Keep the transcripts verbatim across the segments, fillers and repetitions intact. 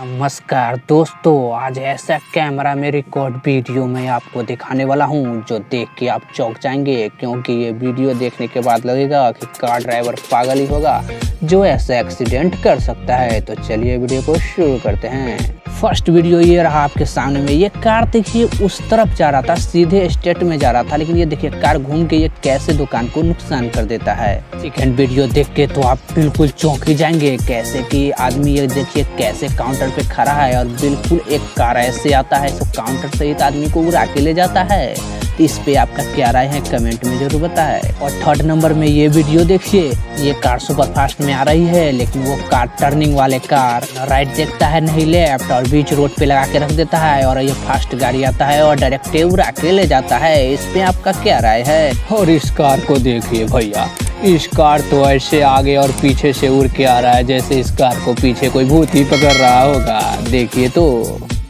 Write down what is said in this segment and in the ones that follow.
नमस्कार दोस्तों, आज ऐसा कैमरा में रिकॉर्ड वीडियो मैं आपको दिखाने वाला हूं जो देख के आप चौंक जाएंगे, क्योंकि ये वीडियो देखने के बाद लगेगा कि कार ड्राइवर पागल ही होगा जो ऐसा एक्सीडेंट कर सकता है। तो चलिए वीडियो को शुरू करते हैं। फर्स्ट वीडियो ये रहा आपके सामने में। ये कार देखिए उस तरफ जा रहा था, सीधे स्ट्रेट में जा रहा था, लेकिन ये देखिए कार घूम के ये कैसे दुकान को नुकसान कर देता है। सेकेंड वीडियो देख के तो आप बिल्कुल चौंक ही जाएंगे, कैसे कि आदमी ये देखिए कैसे काउंटर पे खड़ा है और बिल्कुल एक कार ऐसे आता है तो काउंटर सहित आदमी को उड़ा के ले जाता है। तो इस पे आपका क्या राय है कमेंट में जरूर बताएं। और थर्ड नंबर में ये वीडियो देखिए, ये कार सुपर फास्ट में आ रही है, लेकिन वो कार टर्निंग वाले कार राइट देखता है नहीं लेफ्ट और बीच रोड पे लगा के रख देता है और ये फास्ट गाड़ी आता है और डायरेक्ट उड़ा के ले जाता है। इस पे आपका क्या राय है? और इस कार को देखिए भैया, इस कार तो ऐसे आगे और पीछे से उड़ के आ रहा है जैसे इस कार को पीछे कोई भूत ही पकड़ रहा होगा। देखिए तो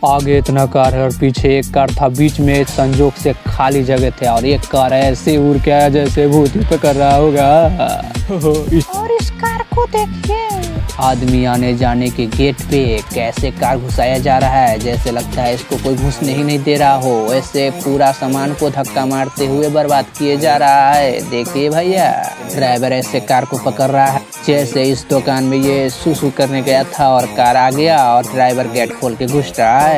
आगे इतना कार है और पीछे एक कार था, बीच में एक संजोग से खाली जगह थे और एक कार ऐसे उड़ के आया जैसे भूत ही पकड़ रहा होगा। और इस कार को देखिए, आदमी आने जाने के गेट पे कैसे कार घुसाया जा रहा है, जैसे लगता है इसको कोई घुसने ही नहीं दे रहा हो, ऐसे पूरा सामान को धक्का मारते हुए बर्बाद किए जा रहा है। देखिए भैया, ड्राइवर ऐसे कार को पकड़ रहा है जैसे इस दुकान में ये सुसु करने गया था और कार आ गया और ड्राइवर गेट खोल के घुस रहा है।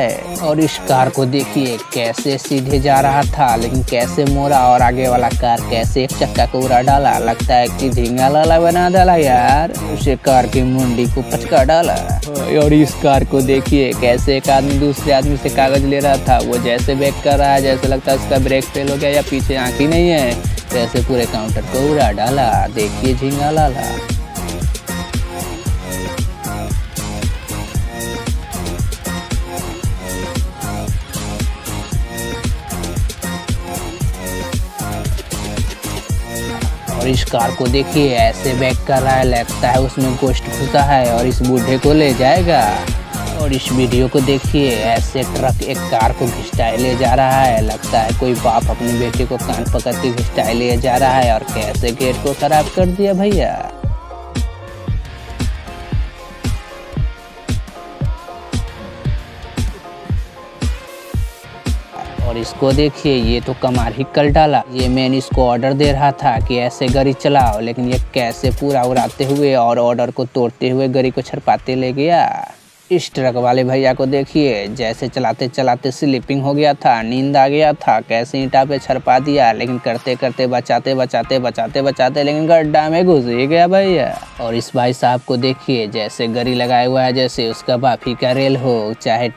और इस कार को देखिए कैसे सीधे जा रहा था लेकिन कैसे मोड़ा और आगे वाला कार कैसे एक चक्का को उड़ा डाला, लगता है कि झींगा लाला बना डाला यार, उसे कार के मुंडी को पचका डाला। और इस कार को देखिए कैसे एक आदमी दूसरे आदमी से कागज ले रहा था, वो जैसे ब्रेक कर रहा है जैसे लगता है उसका ब्रेक फेल हो गया या पीछे आँख ही नहीं है, जैसे पूरे काउंटर को उड़ा डाला। देखिए झींगा लाला। और इस कार को देखिए ऐसे बैक कर रहा है, लगता है उसमें गोश्त घुसा है और इस बूढ़े को ले जाएगा। और इस वीडियो को देखिए, ऐसे ट्रक एक कार को घिसटाए ले जा रहा है, लगता है कोई बाप अपने बेटे को कान पकड़ के घिसटाए ले जा रहा है और कैसे गेट को खराब कर दिया भैया। और इसको देखिए, ये तो कमाल ही कर डाला। ये मैन इसको ऑर्डर दे रहा था कि ऐसे गाड़ी चलाओ, लेकिन ये कैसे पूरा उड़ाते हुए और ऑर्डर को तोड़ते हुए गाड़ी को छरपाते ले गया। इस ट्रक वाले भैया को देखिए, जैसे चलाते चलाते स्लीपिंग हो गया था, नींद आ गया था, कैसे ईंटा पे छरपा दिया, लेकिन करते करते बचाते बचाते बचाते बचाते लेकिन गड्ढा में घुस ही गया भैया। और इस भाई साहब को देखिए, जैसे गाड़ी लगाए हुआ है जैसे उसका बाप ही का रेल हो, चाहे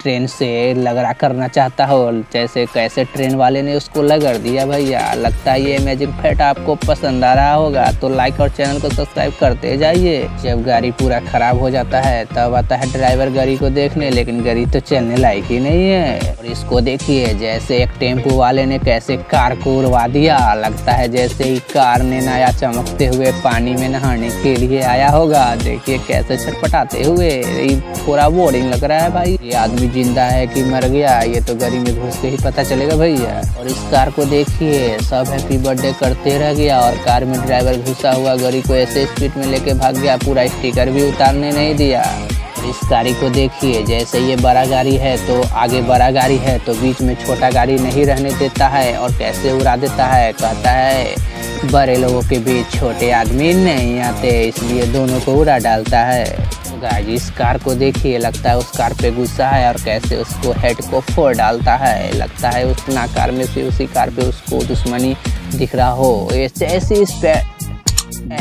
ट्रेन से लगड़ा करना चाहता हो, जैसे कैसे ट्रेन वाले ने उसको लगड़ दिया भैया। लगता है ये अमेजिंग फैक्ट आपको पसंद आ रहा होगा, तो लाइक और चैनल को सब्सक्राइब करते जाइए। जब गाड़ी पूरा खराब हो जाता है तब आता है ड्राइवर गाड़ी को देखने, लेकिन गाड़ी तो चलने लायक ही नहीं है। और इसको देखिए, जैसे एक टेम्पो वाले ने कैसे कार को उड़वा दिया, लगता है जैसे ही कार ने नया चमकते हुए पानी में नहाने के लिए आया होगा। देखिए कैसे छटपटाते हुए, थोड़ा बोरिंग लग रहा है भाई। ये आदमी जिंदा है कि मर गया ये तो गाड़ी में घुसते ही पता चलेगा भैया। और इस कार को देखिए, सब हैप्पी बर्थडे करते रह गया और कार में ड्राइवर घुसा हुआ गाड़ी को ऐसे स्पीड में लेके भाग गया, पूरा स्टिकर भी उतारने नहीं दिया। इस गाड़ी को देखिए, जैसे ये बड़ा गाड़ी है तो आगे बड़ा गाड़ी है तो बीच में छोटा गाड़ी नहीं रहने देता है और कैसे उड़ा देता है, कहता है बड़े लोगों के बीच छोटे आदमी नहीं आते, इसलिए दोनों को उड़ा डालता है। गाइस इस कार को देखिए, लगता है उस कार पे गुस्सा है और कैसे उसको हेड को फोड़ डालता है, लगता है उस ना कार में से उसी कार पे उसको दुश्मनी दिख रहा हो। ऐसे ऐसे इस पे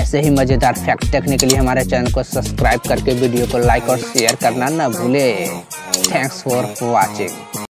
ऐसे ही मज़ेदार फैक्ट देखने के लिए हमारे चैनल को सब्सक्राइब करके वीडियो को लाइक और शेयर करना ना भूले। Thanks for watching.